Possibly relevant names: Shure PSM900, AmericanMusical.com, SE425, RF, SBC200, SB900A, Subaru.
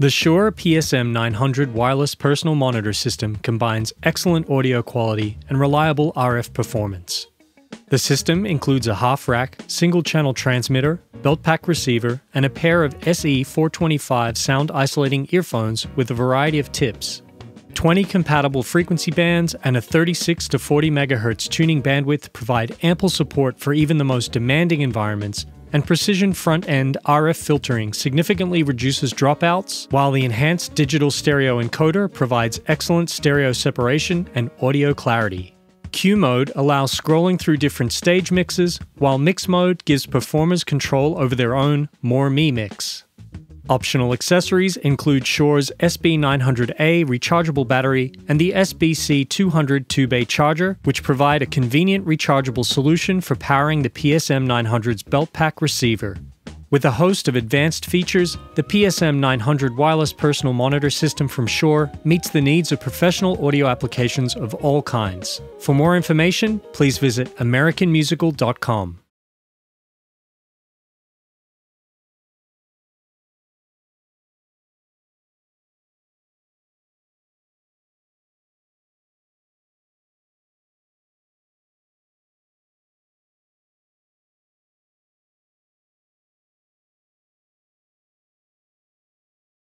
The Shure PSM900 wireless personal monitor system combines excellent audio quality and reliable RF performance. The system includes a half-rack, single-channel transmitter, belt-pack receiver, and a pair of SE425 sound-isolating earphones with a variety of tips, 20 compatible frequency bands, and a 36 to 40 MHz tuning bandwidth provide ample support for even the most demanding environments, and precision front-end RF filtering significantly reduces dropouts, while the enhanced digital stereo encoder provides excellent stereo separation and audio clarity. Q mode allows scrolling through different stage mixes, while mix mode gives performers control over their own More Me mix. Optional accessories include Shure's SB900A rechargeable battery and the SBC200 2-bay charger, which provide a convenient rechargeable solution for powering the PSM900's belt pack receiver. With a host of advanced features, the PSM900 wireless personal monitor system from Shure meets the needs of professional audio applications of all kinds. For more information, please visit AmericanMusical.com.